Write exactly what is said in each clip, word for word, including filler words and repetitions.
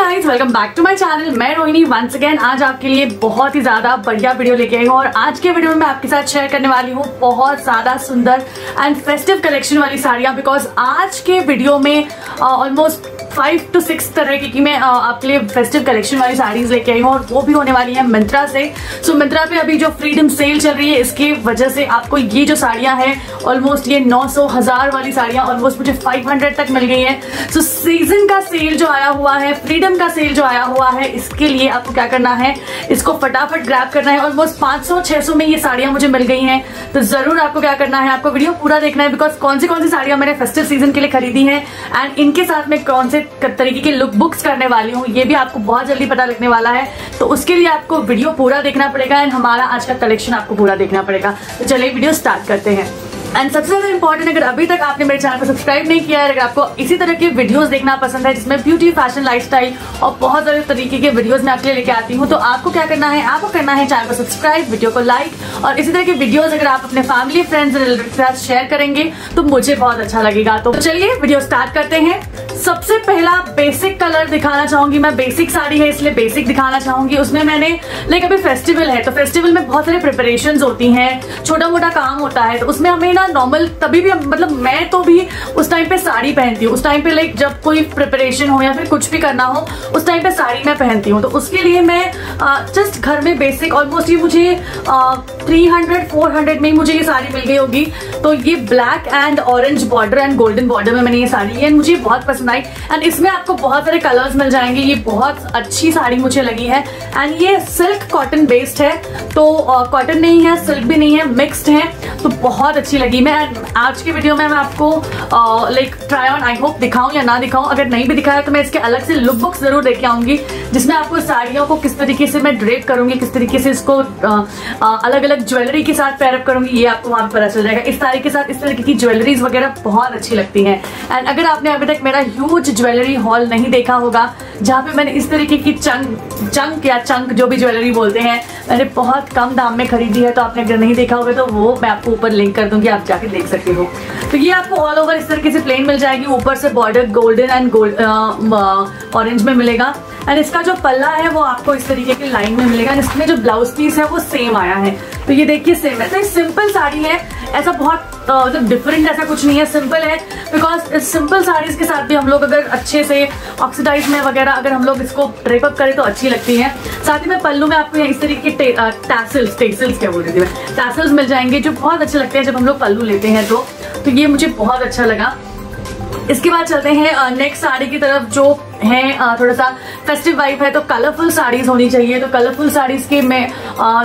Guys, welcome back to my channel. मैं Rohini once again आज आपके लिए बहुत ही ज्यादा बढ़िया वीडियो लेके आई हूँ और आज के वीडियो में मैं आपके साथ शेयर करने वाली हूँ बहुत ज्यादा सुंदर एंड फेस्टिव कलेक्शन वाली साड़ियाँ। बिकॉज आज के वीडियो में ऑलमोस्ट फाइव टू सिक्स तरह की कि मैं आपके लिए फेस्टिव कलेक्शन वाली साड़ीज लेके आई हूँ और वो भी होने वाली है मिंत्रा से। सो मिंत्रा पे अभी जो फ्रीडम सेल चल रही है, इसकी वजह से आपको ये जो साड़ियाँ हैं ऑलमोस्ट ये नौ सौ हजार वाली साड़ियाँ ऑलमोस्ट मुझे फाइव हंड्रेड तक मिल गई हैं। सो सीजन का सेल जो आया हुआ है, फ्रीडम का सेल जो आया हुआ है, इसके लिए आपको क्या करना है, इसको फटाफट ग्रैब करना है। ऑलमोस्ट पाँच सौ छः सौ में ये साड़ियाँ मुझे मिल गई हैं। तो जरूर आपको क्या करना है, आपको वीडियो पूरा देखना है बिकॉज कौन सी कौन सी साड़ियाँ मैंने फेस्टिव सीजन के लिए खरीदी है एंड इनके साथ में कौन से तरीके के लुक बुक्स करने वाली हूँ, ये भी आपको बहुत जल्दी पता लगने वाला है। तो उसके लिए आपको वीडियो पूरा देखना पड़ेगा एंड हमारा आज का कलेक्शन आपको पूरा देखना पड़ेगा। तो चलिए वीडियो स्टार्ट करते हैं। एंड सबसे ज्यादा इंपॉर्टेंट, अगर अभी तक आपने मेरे चैनल को सब्सक्राइब नहीं किया है, अगर आपको इसी तरह के वीडियोस देखना पसंद है जिसमें ब्यूटी, फैशन, लाइफस्टाइल और बहुत सारे तरीके के वीडियोस मैं आपके लिए लेके आती हूँ, तो आपको क्या करना है, आपको करना है चैनल को सब्सक्राइब, वीडियो को लाइक और इसी तरह के वीडियोस अगर आप अपने फैमिली, फ्रेंड्स, रिलेटिव के साथ शेयर करेंगे तो मुझे बहुत अच्छा लगेगा। तो चलिए वीडियो स्टार्ट करते हैं। सबसे पहला बेसिक कलर दिखाना चाहूंगी मैं। बेसिक साड़ी है इसलिए बेसिक दिखाना चाहूंगी। उसमें मैंने लाइक अभी फेस्टिवल है तो फेस्टिवल में बहुत सारे प्रिपरेशंस होती हैं, छोटा मोटा काम होता है, तो उसमें हमें नॉर्मल तभी भी मतलब मैं तो भी उस टाइम पे साड़ी पहनती हूँ। उस टाइम पे लाइक जब कोई प्रिपरेशन हो या फिर कुछ भी करना हो उस टाइम पे साड़ी मैं पहनती हूँ। तो उसके लिए मैं जस्ट घर में बेसिक ऑलमोस्ट ये मुझे थ्री हंड्रेड फोर हंड्रेड में मुझे ये साड़ी मिल गई होगी। तो ये black and orange border and golden border में मैंने ये साड़ी ली एंड मुझे बहुत पसंद आई एंड इसमें आपको बहुत सारे कलर्स मिल जाएंगे। ये बहुत अच्छी साड़ी मुझे लगी है एंड ये सिल्क कॉटन बेस्ड है, तो कॉटन uh, नहीं है, सिल्क भी नहीं है, मिक्सड है, तो बहुत अच्छी लगी। मैं आज की वीडियो में मैं आपको like try on I hope दिखाऊं या ना दिखाऊं, अगर नहीं भी दिखाया तो मैं इसके अलग से लुक बुक्स जरूर लेके आऊंगी जिसमें आपको साड़ियों को किस तरीके से मैं ड्रेप करूंगी, किस तरीके से इसको अलग अलग ज्वेलरी के साथ पेयर अप करूंगी, ये आपको वहां पर पता चल जाएगा। इस साड़ी के साथ इस तरीके की ज्वेलरीज वगैरह बहुत अच्छी लगती है। एंड अगर आपने अभी तक मेरा ह्यूज ज्वेलरी हॉल नहीं देखा होगा जहाँ पे मैंने इस तरीके की चंक चंक या चंक जो भी ज्वेलरी बोलते हैं मैंने बहुत कम दाम में खरीदी है, तो आपने अगर नहीं देखा होगा तो वो मैं आपको ऊपर लिंक कर दूंगी, आप जाके देख सकते हो। तो ये आपको ऑल ओवर इस तरीके से प्लेन मिल जाएगी, ऊपर से border golden and gold orange में मिलेगा एंड इसका जो पल्ला है वो आपको इस तरीके के लाइन में मिलेगा। इसमें जो ब्लाउज पीस है वो सेम आया है, तो ये देखिए सेम है। तो सिंपल साड़ी है, ऐसा बहुत मतलब डिफरेंट ऐसा कुछ नहीं है, सिंपल है। बिकॉज सिंपल साड़ीज के साथ भी हम लोग अगर अच्छे से ऑक्सीडाइज में वगैरह अगर हम लोग इसको ड्रेपअप करें तो अच्छी लगती है। साथ ही में पल्लू में आपको इस तरीके के टैसल्स टेसल्स क्या बोल रही थी मैं टैसल्स मिल जाएंगे जो बहुत अच्छे लगते हैं जब हम लोग पल्लू लेते हैं। तो, तो ये मुझे बहुत अच्छा लगा। इसके बाद चलते हैं नेक्स्ट साड़ी की तरफ जो है थोड़ा सा फेस्टिव वाइब है, तो कलरफुल साड़ीज होनी चाहिए। तो कलरफुल साड़ीज के मैं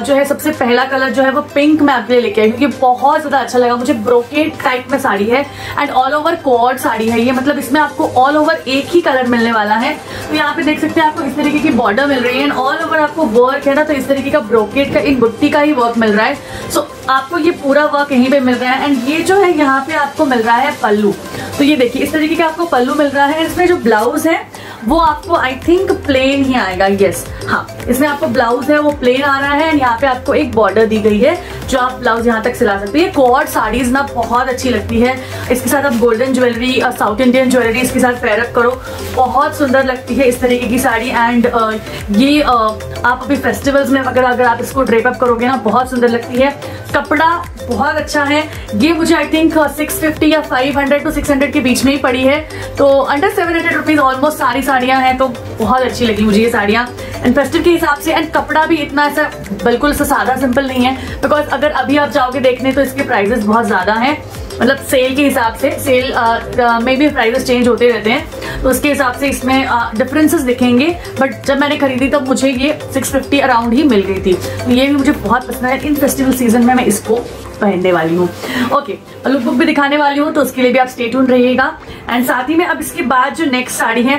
जो है सबसे पहला कलर जो है वो पिंक मैं आपके लिए लेके आई क्योंकि बहुत ज्यादा अच्छा लगा मुझे। ब्रोकेट टाइप में साड़ी है and all over coord sari है ये, मतलब इसमें आपको ऑल ओवर एक ही कलर मिलने वाला है। तो यहाँ पे देख सकते हैं आपको इस तरीके की बॉर्डर मिल रही है एंड ऑल ओवर आपको वर्क है ना, तो इस तरीके का ब्रोकेट का एक बुट्टी का ही वर्क मिल रहा है। सो आपको ये पूरा वर्क यहीं पे मिल रहा है एंड ये जो है यहाँ पे आपको मिल रहा है पल्लू। तो ये देखिए इस तरीके का आपको पल्लू मिल रहा है। इसमें जो ब्लाउज है वो आपको आई थिंक प्लेन ही आएगा, यस हाँ, इसमें आपको ब्लाउज है वो प्लेन आ रहा है एंड यहाँ पे आपको एक बॉर्डर दी गई है जो आप ब्लाउज यहाँ तक सिला सकते हैं। कोऑर्ड साड़ीज ना बहुत अच्छी लगती है, इसके साथ आप गोल्डन ज्वेलरी और साउथ इंडियन ज्वेलरी इसके साथ पेयर अप करो, बहुत सुंदर लगती है इस तरीके की साड़ी। एंड ये आ, आप अभी फेस्टिवल्स में अगर अगर आप इसको ड्रेप अप करोगे ना बहुत सुंदर लगती है। कपड़ा बहुत अच्छा है, ये मुझे आई थिंक सिक्स फिफ्टी या five hundred to six hundred के बीच में ही पड़ी है, तो under seven hundred rupees almost सारी साड़ियाँ हैं। तो बहुत अच्छी लगी मुझे ये साड़ियाँ एंड फेस्टिव के हिसाब से। एंड कपड़ा भी इतना ऐसा बिल्कुल सा सादा सिंपल नहीं है बिकॉज अगर अभी आप जाओगे देखने तो इसके प्राइजेस बहुत ज़्यादा हैं, मतलब सेल के हिसाब से, सेल में भी प्राइजेस चेंज होते रहते हैं तो उसके हिसाब से इसमें डिफरेंसेस दिखेंगे। बट जब मैंने खरीदी तब मुझे ये सिक्स फिफ्टी अराउंड ही मिल गई थी, तो ये भी मुझे बहुत पसंद है। इन फेस्टिवल सीजन में मैं इसको पहनने वाली हूँ। ओके, लुक बुक भी दिखाने वाली हूँ तो उसके लिए भी आप स्टे ट्यून रहिएगा। एंड साथ ही में अब इसके बाद जो नेक्स्ट साड़ी है,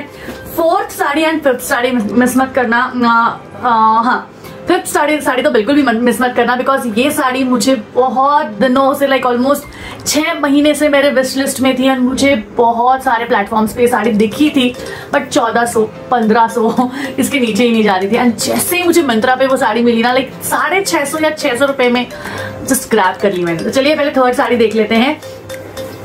fourth sari and fifth sari miss मत करना, आ, आ, हाँ फिफ्थ साड़ी साड़ी तो बिल्कुल भी मिस मत करना बिकॉज ये साड़ी मुझे बहुत दिनों से लाइक ऑलमोस्ट छः महीने से मेरे विश लिस्ट में थी एंड मुझे बहुत सारे प्लेटफॉर्म्स पे ये साड़ी दिखी थी बट चौदह सौ पंद्रह सौ इसके नीचे ही नहीं जा रही थी। एंड जैसे ही मुझे मिंत्रा पे वो साड़ी मिली ना लाइक साढ़े छः सौ या छः सौ रुपये में जस्ट ग्रैब कर ली मैंने। तो चलिए पहले थर्ड साड़ी देख लेते हैं।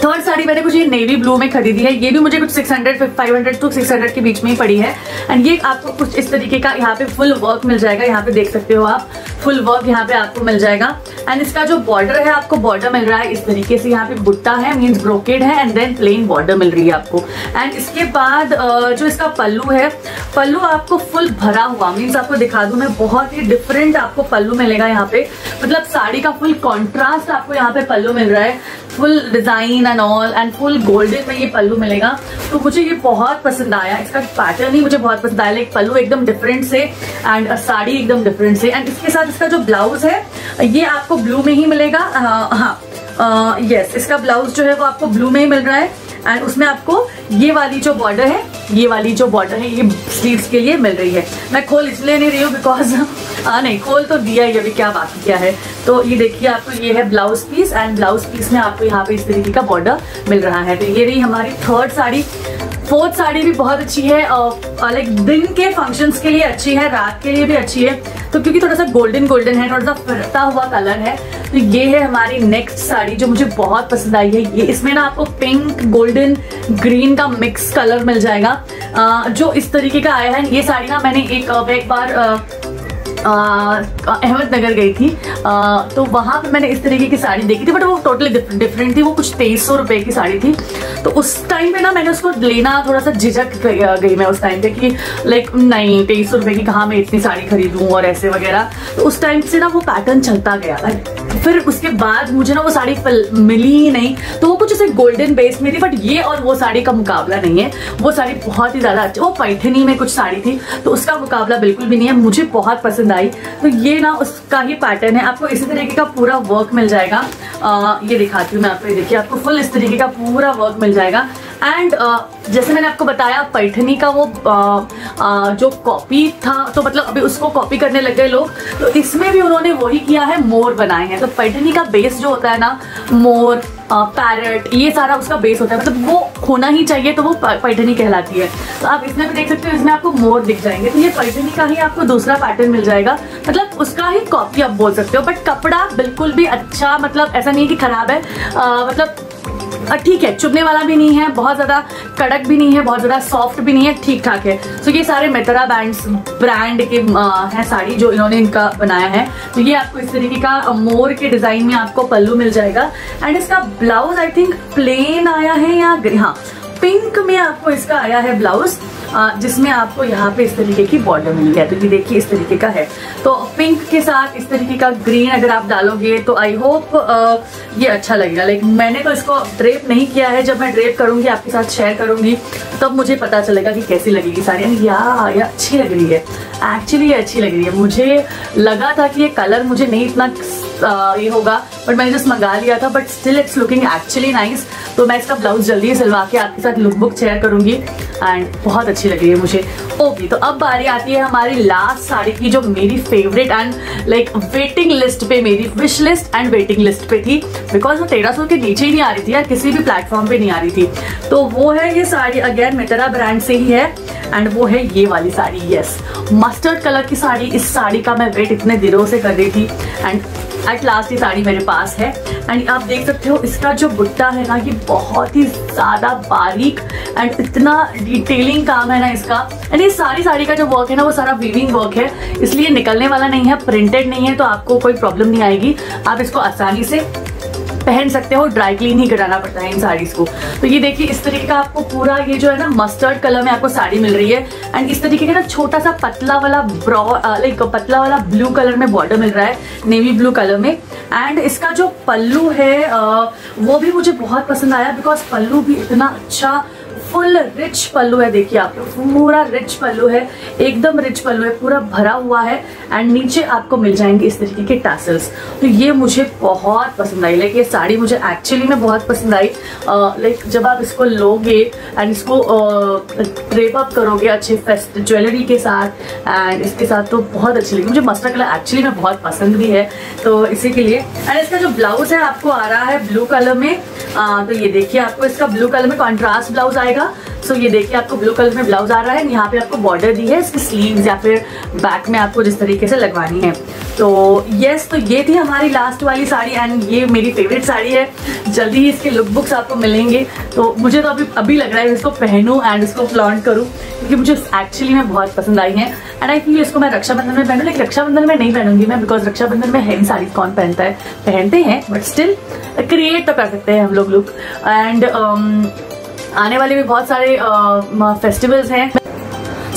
थर्ड साड़ी मैंने कुछ ये नेवी ब्लू में खरीदी है, ये भी मुझे कुछ six hundred, five hundred to six hundred के बीच में ही पड़ी है। एंड ये आपको कुछ इस तरीके का यहाँ पे फुल वर्क मिल जाएगा, यहाँ पे देख सकते हो आप फुल वर्क यहाँ पे आपको मिल जाएगा। एंड इसका जो बॉर्डर है आपको बॉर्डर मिल रहा है इस तरीके से, यहाँ पे बुट्टा है मीन्स ब्रोकेड है एंड देन प्लेन बॉर्डर मिल रही है आपको। एंड इसके बाद जो इसका पल्लू है, पल्लू आपको फुल भरा हुआ मीन्स आपको दिखा दूं मैं, बहुत ही डिफरेंट आपको पल्लू मिलेगा यहाँ पे, मतलब साड़ी का फुल कॉन्ट्रास्ट आपको यहाँ पे पल्लू मिल रहा है, full design and all and full golden में ये पल्लू मिलेगा। तो मुझे ये बहुत पसंद आया, इसका पैटर्न ही मुझे बहुत पसंद आया, लाइक पल्लू एकदम डिफरेंट से एंड साड़ी एकदम डिफरेंट से। एंड इसके साथ इसका जो ब्लाउज है ये आपको ब्लू में ही मिलेगा, हाँ यस इसका ब्लाउज जो है वो आपको ब्लू में ही मिल रहा है। एंड उसमें आपको ये वाली जो बॉर्डर है, ये वाली जो बॉर्डर है ये स्लीव्स के लिए मिल रही है। मैं खोल इसलिए नहीं रही हूँ बिकॉज नहीं खोल तो दिया ही अभी, क्या बाकी क्या है। तो ये देखिए आपको ये है blouse piece and blouse piece में आपको यहाँ पे इस तरीके का बॉर्डर मिल रहा है। तो ये रही हमारी थर्ड साड़ी। फोर्थ साड़ी भी बहुत अच्छी है, लाइक दिन के फंक्शंस के लिए अच्छी है, रात के लिए भी अच्छी है, तो क्योंकि थोड़ा सा गोल्डन गोल्डन है, थोड़ा सा फिरता हुआ कलर है। तो ये है हमारी नेक्स्ट साड़ी जो मुझे बहुत पसंद आई है। ये इसमें ना आपको पिंक गोल्डन ग्रीन का मिक्स कलर मिल जाएगा आ, जो इस तरीके का आया है। ये साड़ी ना मैंने एक एक बार आ, अहमदनगर गई थी आ, तो वहाँ पे मैंने इस तरीके की साड़ी देखी थी, बट वो टोटली डिफरेंट थी, वो कुछ तेईस सौ रुपये की साड़ी थी। तो उस टाइम पे ना मैंने उसको लेना थोड़ा सा झिझक गई मैं उस टाइम पे कि लाइक नहीं तेईस सौ रुपये की कहाँ मैं इतनी साड़ी खरीदूँ और ऐसे वगैरह। तो उस टाइम से ना वो पैटर्न चलता गया, फिर उसके बाद मुझे ना वो साड़ी मिली ही नहीं, तो वो कुछ ऐसे गोल्डन बेस में थी, बट ये और वो साड़ी का मुकाबला नहीं है। वो साड़ी बहुत ही ज़्यादा अच्छी, वो पैठनी में कुछ साड़ी थी तो उसका मुकाबला बिल्कुल भी नहीं है, मुझे बहुत पसंद। तो ये ना उसका ही पैटर्न है, आपको इसी तरीके का पूरा वर्क मिल जाएगा। आ, ये दिखाती हूँ मैं आपको, ये देखिए आपको फुल इस तरीके का पूरा वर्क मिल जाएगा। एंड uh, जैसे मैंने आपको बताया पैठनी का वो uh, uh, जो कॉपी था, तो मतलब अभी उसको कॉपी करने लग गए लोग, तो इसमें भी उन्होंने वही किया है, मोर बनाए हैं। तो पैठनी का बेस जो होता है ना, मोर पैरट ये सारा उसका बेस होता है, मतलब वो होना ही चाहिए, तो वो पैठनी कहलाती है। तो आप इसमें भी देख सकते हो, इसमें आपको मोर दिख जाएंगे। तो ये पैठनी का ही आपको दूसरा पैटर्न मिल जाएगा, मतलब उसका ही कॉपी आप बोल सकते हो, बट कपड़ा बिल्कुल भी अच्छा, मतलब ऐसा नहीं कि खराब है, uh, मतलब ठीक है, चुभने वाला भी नहीं है, बहुत ज़्यादा कड़क भी नहीं है, बहुत ज़्यादा सॉफ्ट भी नहीं है, ठीक ठाक है। सो so, ये सारे मिंत्रा ब्रांड्स ब्रांड के हैं साड़ी जो इन्होंने इनका बनाया है। तो ये आपको इस तरीके का मोर के डिज़ाइन में आपको पल्लू मिल जाएगा। एंड इसका ब्लाउज आई थिंक प्लेन आया है या हाँ पिंक में आपको इसका आया है ब्लाउज, जिसमें आपको यहाँ पे इस तरीके की बॉर्डर मिली है। तो ये देखिए इस तरीके का है, तो पिंक के साथ इस तरीके का ग्रीन अगर आप डालोगे तो आई होप ये अच्छा लगेगा। लाइक मैंने तो इसको ड्रेप नहीं किया है, जब मैं ड्रेप करूंगी आपके साथ शेयर करूंगी तब मुझे पता चलेगा कि कैसी लगेगी साड़ी। यार या अच्छी लग रही है, एक्चुअली ये अच्छी लग रही है। मुझे लगा था कि ये कलर मुझे नहीं इतना आ, ये होगा, बट मैंने जस्ट मंगा लिया था, but still it's looking actually nice. तो मैं इसका ब्लाउज जल्दी सिलवा के आपके साथ लुक बुक शेयर करूंगी एंड बहुत अच्छी लग रही है मुझे। ओके, तो अब बारी आती है हमारी लास्ट साड़ी की, जो मेरी favourite and like waiting list पे, मेरी wish list and waiting list पे थी, बिकॉज वो तेरह सौ के नीचे ही नहीं आ रही थी या किसी भी प्लेटफॉर्म पे नहीं आ रही थी। तो वो है ये साड़ी, अगेन मिंत्रा ब्रांड से ही है, एंड वो है ये वाली साड़ी, यस मस्टर्ड कलर की साड़ी। इस साड़ी का मैं वेट इतने दिनों से कर रही थी एंड एट लास्ट ये साड़ी मेरे पास है। एंड आप देख सकते हो इसका जो बुट्टा है ना, ये बहुत ही ज़्यादा बारीक एंड इतना डिटेलिंग काम है ना इसका। एंड ये सारी साड़ी का जो वर्क है ना, वो सारा वीविंग वर्क है, इसलिए निकलने वाला नहीं है, प्रिंटेड नहीं है, तो आपको कोई प्रॉब्लम नहीं आएगी, आप इसको आसानी से पहन सकते हो। ड्राई क्लीन ही कराना पड़ता है इन साड़ीज़ को। तो ये देखिए इस तरीके का आपको पूरा ये जो है ना मस्टर्ड कलर में आपको साड़ी मिल रही है। एंड इस तरीके का ना छोटा सा पतला वाला ब्रॉ लाइक पतला वाला ब्लू कलर में बॉर्डर मिल रहा है, नेवी ब्लू कलर में। एंड इसका जो पल्लू है आ, वो भी मुझे बहुत पसंद आया, बिकॉज पल्लू भी इतना अच्छा फुल रिच पल्लू है। देखिए आप लोग, पूरा रिच पल्लू है, एकदम रिच पल्लू है, पूरा भरा हुआ है। एंड नीचे आपको मिल जाएंगे इस तरीके के टैसल्स। तो ये मुझे बहुत पसंद आई, लाइक ये साड़ी मुझे एक्चुअली में बहुत पसंद आई। लाइक जब आप इसको लोगे एंड इसको ड्रेप अप करोगे अच्छे फेस्ट ज्वेलरी के साथ एंड इसके साथ, तो बहुत अच्छी लगी मुझे। मस्टर्ड कलर एक्चुअली में बहुत पसंद भी है, तो इसी के लिए। एंड इसका जो ब्लाउज है आपको आ रहा है ब्लू कलर में, आ, तो ये देखिए आपको इसका ब्लू कलर में कॉन्ट्रास्ट ब्लाउज आएगा। सो so, ये देखिए आपको ब्लू कलर में ब्लाउज आ रहा है। यहाँ पे आपको बॉर्डर दी है, इसकी स्लीव्स या फिर बैक में आपको जिस तरीके से लगवानी है। तो यस, तो ये थी हमारी लास्ट वाली साड़ी एंड ये मेरी फेवरेट साड़ी है। जल्दी ही इसके लुक बुक्स आपको मिलेंगे। तो मुझे तो अभी अभी लग रहा है इसको पहनूं एंड इसको फ्लॉन्ट करूं क्योंकि मुझे एक्चुअली में बहुत पसंद आई है एंड आई थिंक इसको मैं रक्षाबंधन में पहनूँ, लेकिन रक्षाबंधन में नहीं पहनूंगी मैं, बिकॉज रक्षाबंधन में हैवी साड़ी कौन पहनता है, पहनते हैं बट स्टिल क्रिएट तो कर सकते हैं हम लोग लुक। एंड आने वाले भी बहुत सारे फेस्टिवल्स हैं।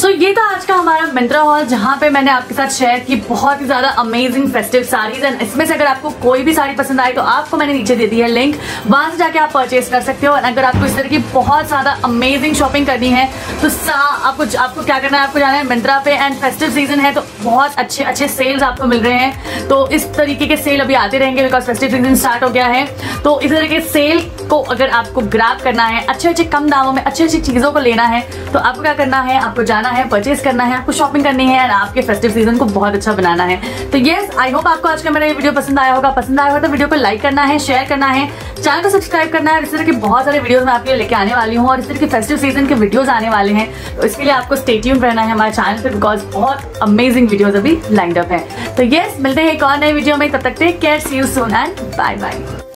सो so, ये था आज का हमारा मिंत्रा हॉल, जहाँ पे मैंने आपके साथ शेयर की बहुत ही ज्यादा अमेजिंग फेस्टिव साड़ीज एंड इसमें से अगर आपको कोई भी साड़ी पसंद आए तो आपको मैंने नीचे दे दी है लिंक, वहां से जाके आप परचेज कर सकते हो। और अगर आपको इस तरह की बहुत ज्यादा अमेजिंग शॉपिंग करनी है तो आपको आपको क्या करना है, आपको जाना है मिंत्रा पे एंड फेस्टिव सीजन है तो बहुत अच्छे अच्छे सेल्स आपको मिल रहे हैं। तो इस तरीके के सेल अभी आते रहेंगे बिकॉज फेस्टिव सीजन स्टार्ट हो गया है। तो इस तरह के सेल को अगर आपको ग्रैब करना है, अच्छे अच्छे कम दामों में अच्छी अच्छी चीजों को लेना है तो आपको क्या करना है, आपको जाना है, परचेज करना है, आपको शॉपिंग करनी है और आपके फेस्टिव सीजन को बहुत अच्छा बनाना है। तो यस, आई होप आपको आज का मेरा ये वीडियो पसंद आया होगा। पसंद आया हो तो वीडियो को लाइक करना है, शेयर करना है, चैनल को सब्सक्राइब करना है। इस तरह के बहुत सारे वीडियोस मैं आपके लिए लेके आने वाली हूँ और इस तरह के फेस्टिव सीजन के वीडियोस आने वाले हैं तो इसके लिए आपको स्टे ट्यून रहना है हमारे चैनल पर बिकॉज बहुत अमेजिंग वीडियोज अभी लाइनड अप है। तो यस, मिलते हैं एक और नए वीडियो में, तब तक take care, see you soon and bye bye.